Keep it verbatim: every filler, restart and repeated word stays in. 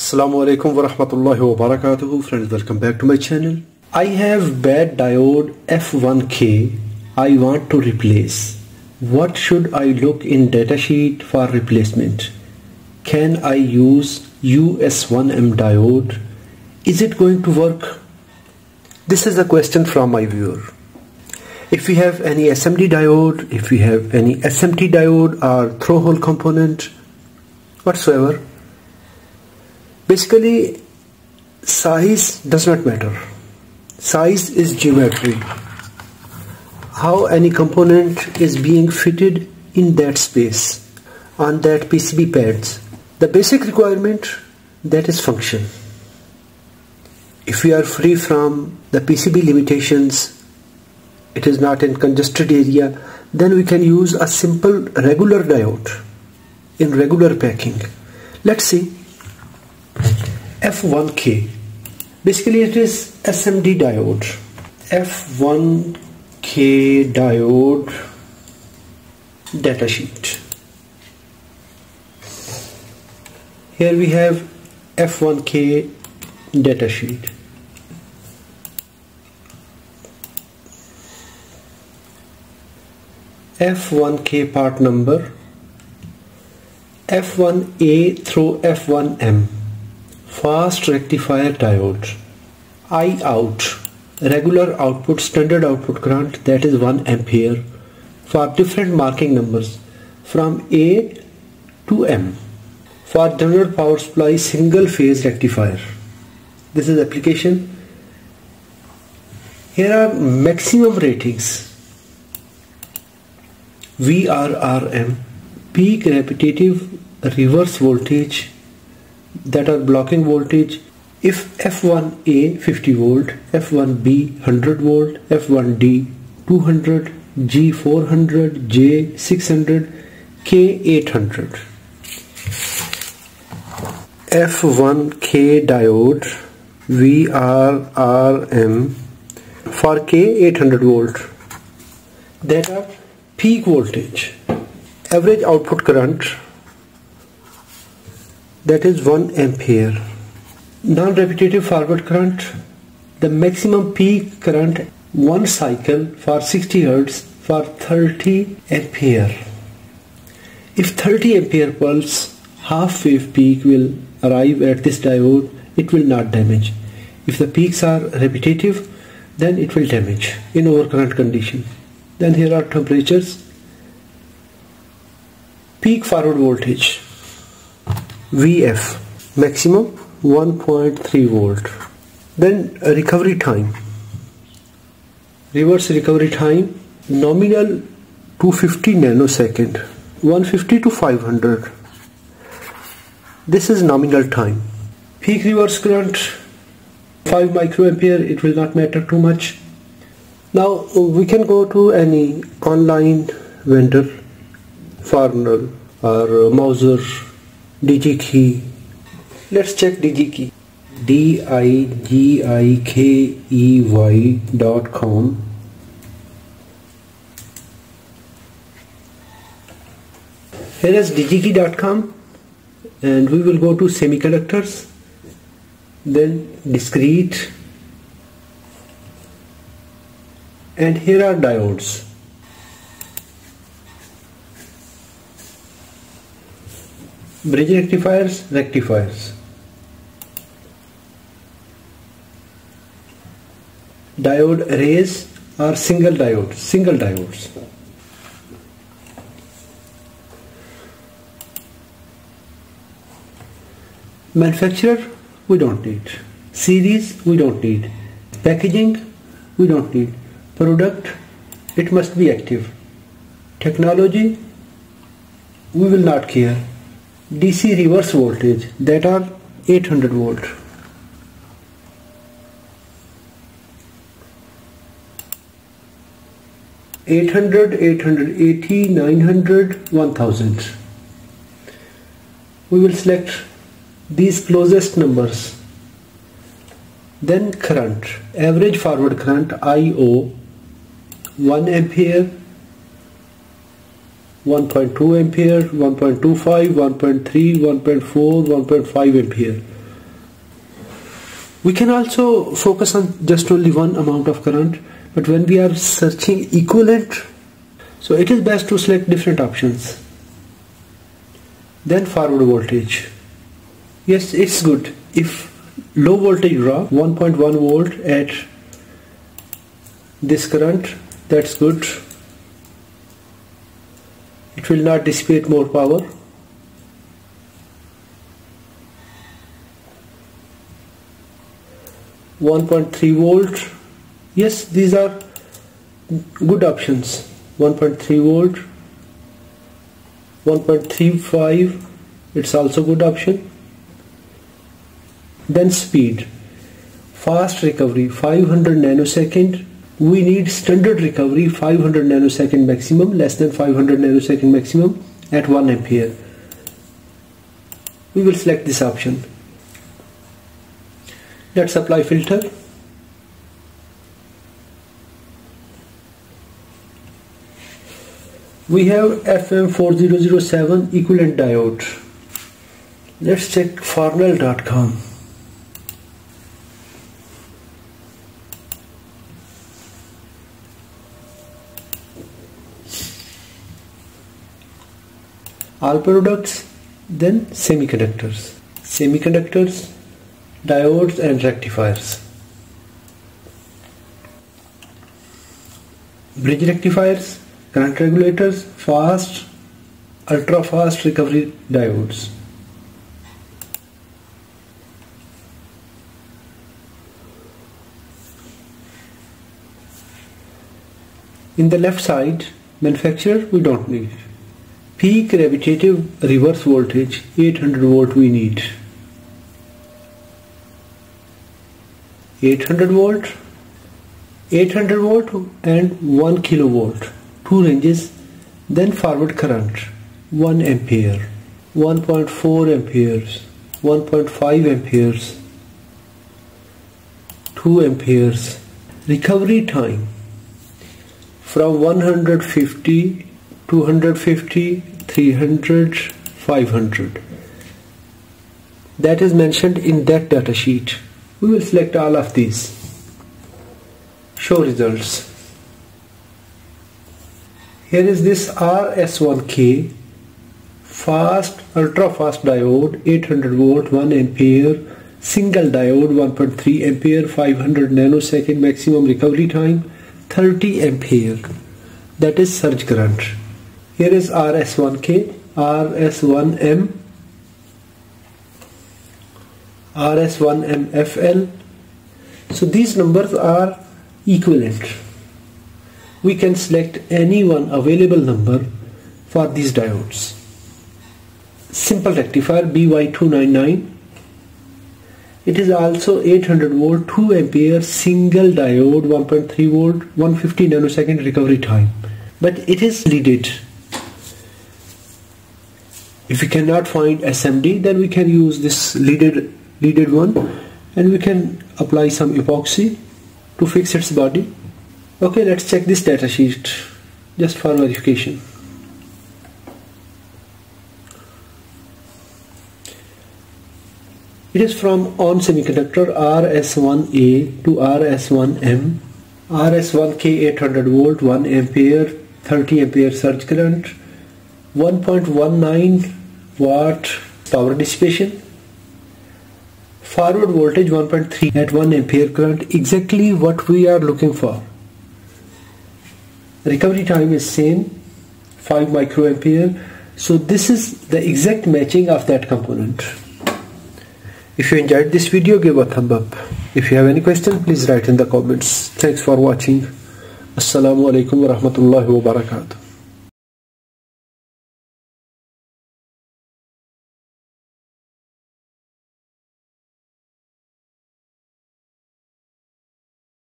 Assalamu alaikum wa rahmatullahi wa barakatuhu. Friends, welcome back to my channel. I have bad diode F one K I want to replace. What should I look in datasheet for replacement? Can I use U S one M diode? Is it going to work? This is a question from my viewer. If we have any S M D diode, if we have any S M T diode or throw-hole component, whatsoever, basically size does not matter. Size is geometry. How any component is being fitted in that space, on that P C B pads. The basic requirement, that is function. If we are free from the P C B limitations, it is not in congested area, then we can use a simple regular diode in regular packing. Let's see F one K. Basically it is S M D diode. F one K diode datasheet. Here we have F one K datasheet. F one K part number, F one A through F one M, fast rectifier diode, I out, regular output, standard output current, that is one ampere, for different marking numbers from A to M. For general power supply, single phase rectifier. This is application. Here are maximum ratings. V R R M, peak repetitive reverse voltage, that are blocking voltage. If F one A fifty volt, F one B one hundred volt, F one D two hundred, G four hundred, J six hundred, K eight hundred. F one K diode V R R M for K eight hundred volt, that are peak voltage, average output current, that is one ampere, non-repetitive forward current, the maximum peak current one cycle for sixty hertz for thirty ampere. If thirty ampere pulse, half wave peak will arrive at this diode, it will not damage. If the peaks are repetitive, then it will damage in overcurrent condition. Then here are temperatures, peak forward voltage, V F, maximum one point three volt. Then recovery time, reverse recovery time, nominal two hundred fifty nanosecond, one fifty to five hundred. This is nominal time. Peak reverse current, five microampere, it will not matter too much. Now we can go to any online vendor, Farnel or Mauser, DigiKey. Let's check DigiKey. D I G I K E Y dot com. Here is digikey dot com, and we will go to semiconductors, then discrete. And here are diodes. Bridge rectifiers, rectifiers. Diode arrays are single diode, single diodes. Manufacturer, we don't need. Series, we don't need. Packaging, we don't need. Product, it must be active. Technology, we will not care. D C reverse voltage, that are eight hundred volt. eight hundred, eight eighty, nine hundred, one thousand. We will select these closest numbers. Then current, average forward current, I O, one ampere, one point two ampere, one point two five, one point three, one point four, one point five ampere. We can also focus on just only one amount of current, but when we are searching equivalent, so it is best to select different options. Then forward voltage. Yes, it's good if low voltage draw one point one volt at this current, that's good. It will not dissipate more power. one point three volt. Yes, these are good options. one point three volt, one point three five, it's also good option. Then speed, fast recovery five hundred nanosecond. We need standard recovery five hundred nanosecond maximum, less than five hundred nanosecond maximum at one ampere. We will select this option. Let's apply filter. We have F M four zero zero seven equivalent diode. Let's check Farnel dot com. All products, then semiconductors, semiconductors, diodes and rectifiers. Bridge rectifiers, current regulators, fast, ultra fast recovery diodes. In the left side, manufacturer we don't need. Peak gravitative reverse voltage eight hundred volt we need. eight hundred volt, eight hundred volt and one kilovolt, two ranges, then forward current one ampere, one point four amperes, one point five amperes, two amperes. Recovery time from one hundred fifty, two hundred fifty, three hundred, five hundred. That is mentioned in that data sheet. We will select all of these. Show results. Here is this R S one K fast, ultra fast diode, eight hundred volt, one ampere, single diode, one point three ampere, five hundred nanosecond maximum recovery time, thirty ampere. That is surge current. Here is R S one K, R S one M, R S one M F L. So these numbers are equivalent. We can select any one available number for these diodes. Simple rectifier B Y two ninety-nine. It is also eight hundred volt, two ampere, single diode, one point three volt, one hundred fifty nanosecond recovery time. But it is leaded. If we cannot find S M D, then we can use this leaded leaded one, and we can apply some epoxy to fix its body. Okay, let's check this data sheet just for verification. It is from On Semiconductor, R S one A to R S one M, R S one K eight hundred volt, one ampere, thirty ampere surge current, one point one nine watt power dissipation. Forward voltage one point three at one ampere current, exactly what we are looking for. Recovery time is same, five microampere. So this is the exact matching of that component. If you enjoyed this video, give a thumb up. If you have any question, please write in the comments. Thanks for watching. Assalamu alaikum warahmatullahi wabarakatuh.